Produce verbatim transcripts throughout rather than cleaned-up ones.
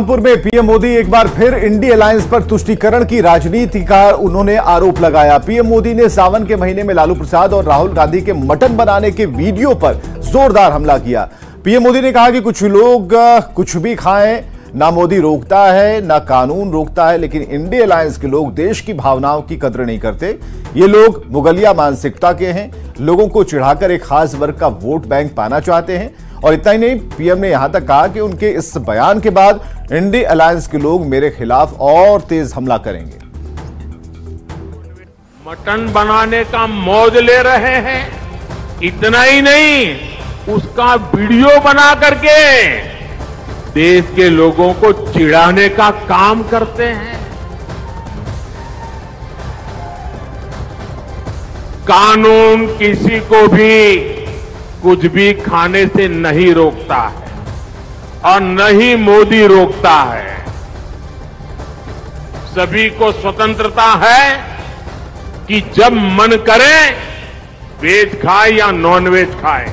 रामपुर में पीएम मोदी एक बार फिर इंडिया अलायंस पर तुष्टीकरण की राजनीति का उन्होंने आरोप लगाया। पीएम मोदी ने सावन के महीने में लालू प्रसाद और राहुल गांधी के मटन बनाने के वीडियो पर जोरदार हमला किया। पीएम मोदी ने कहा कि कुछ लोग कुछ भी खाएं, ना मोदी रोकता है ना कानून रोकता है, लेकिन इंडिया अलायंस के लोग देश की भावनाओं की कदर नहीं करते। ये लोग मुगलिया मानसिकता के हैं, लोगों को चिढ़ाकर एक खास वर्ग का वोट बैंक पाना चाहते हैं। और इतना ही नहीं, पीएम ने यहां तक कहा कि उनके इस बयान के बाद इंडिया अलायंस के लोग मेरे खिलाफ और तेज हमला करेंगे। मटन बनाने का मौज ले रहे हैं, इतना ही नहीं उसका वीडियो बना करके देश के लोगों को चिढ़ाने का काम करते हैं। कानून किसी को भी कुछ भी खाने से नहीं रोकता है और न ही मोदी रोकता है। सभी को स्वतंत्रता है कि जब मन करे वेज खाए या नॉनवेज खाए,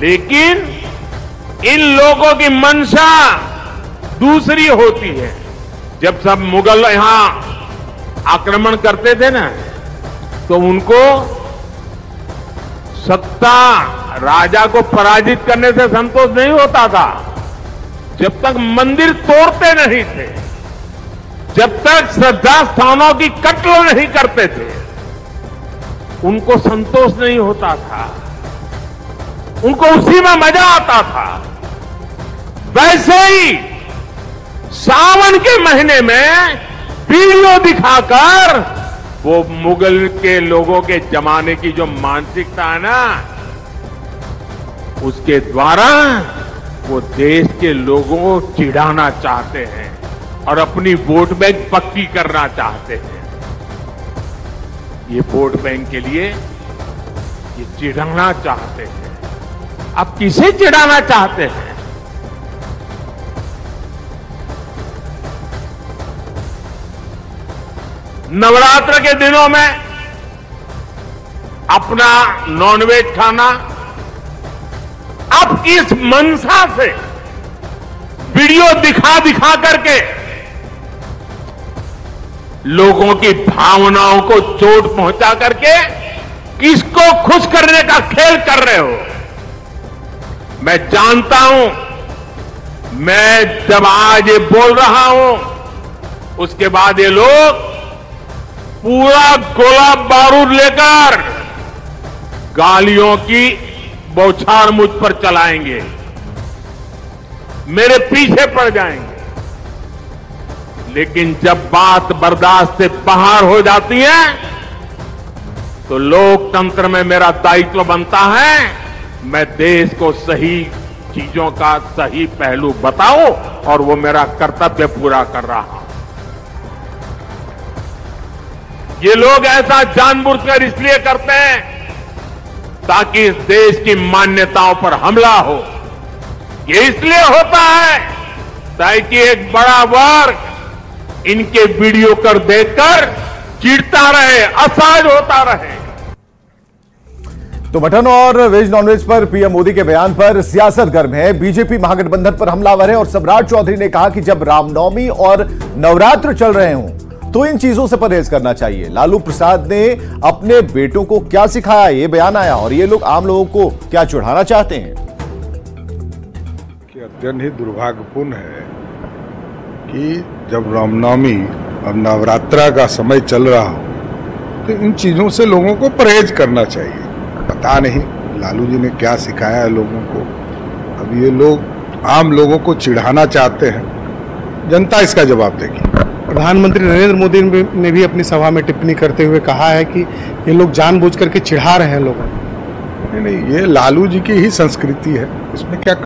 लेकिन इन लोगों की मंशा दूसरी होती है। जब सब मुगल यहां आक्रमण करते थे ना, तो उनको सत्ता राजा को पराजित करने से संतोष नहीं होता था, जब तक मंदिर तोड़ते नहीं थे, जब तक श्रद्धा स्थानों की कत्ल नहीं करते थे, उनको संतोष नहीं होता था, उनको उसी में मजा आता था। वैसे ही सावन के महीने में वीडियो दिखाकर वो मुगल के लोगों के जमाने की जो मानसिकता है ना, उसके द्वारा वो देश के लोगों को चिढ़ाना चाहते हैं और अपनी वोट बैंक पक्की करना चाहते हैं। ये वोट बैंक के लिए ये चिढ़ाना चाहते हैं। आप किसे चिढ़ाना चाहते हैं? नवरात्र के दिनों में अपना नॉनवेज खाना, आप किस मनसा से वीडियो दिखा दिखा करके लोगों की भावनाओं को चोट पहुंचा करके किसको खुश करने का खेल कर रहे हो? मैं जानता हूं, मैं जब आज ये बोल रहा हूं, उसके बाद ये लोग पूरा गोला बारूद लेकर गालियों की बौछार मुझ पर चलाएंगे, मेरे पीछे पड़ जाएंगे। लेकिन जब बात बर्दाश्त से बाहर हो जाती है, तो लोकतंत्र में मेरा दायित्व बनता है मैं देश को सही चीजों का सही पहलू बताओ, और वो मेरा कर्तव्य पूरा कर रहा हूं। ये लोग ऐसा जानबूझकर इसलिए करते हैं ताकि इस देश की मान्यताओं पर हमला हो। ये इसलिए होता है ताकि एक बड़ा वर्ग इनके वीडियो कर देखकर चिढ़ता रहे, असहज होता रहे। तो मटन और वेज नॉनवेज पर पीएम मोदी के बयान पर सियासत गर्म है। बीजेपी महागठबंधन पर हमलावर है और सम्राट चौधरी ने कहा कि जब रामनवमी और नवरात्र चल रहे हों तो इन चीजों से परहेज करना चाहिए। लालू प्रसाद ने अपने बेटों को क्या सिखाया, ये बयान आया। और ये लोग आम लोगों को क्या चढ़ाना चाहते हैं? अत्यंत ही दुर्भाग्यपूर्ण है कि जब रामनवमी और नवरात्रा का समय चल रहा हो तो इन चीजों से लोगों को परहेज करना चाहिए। पता नहीं लालू जी ने क्या सिखाया है लोगों को। अब ये लोग आम लोगों को चिढ़ाना चाहते हैं, जनता इसका जवाब देगी। प्रधानमंत्री नरेंद्र मोदी ने भी अपनी सभा में टिप्पणी करते हुए कहा है कि ये लोग जानबूझ करके चिढ़ा रहे हैं लोगों को। नहीं नहीं, ये लालू जी की ही संस्कृति है, इसमें क्या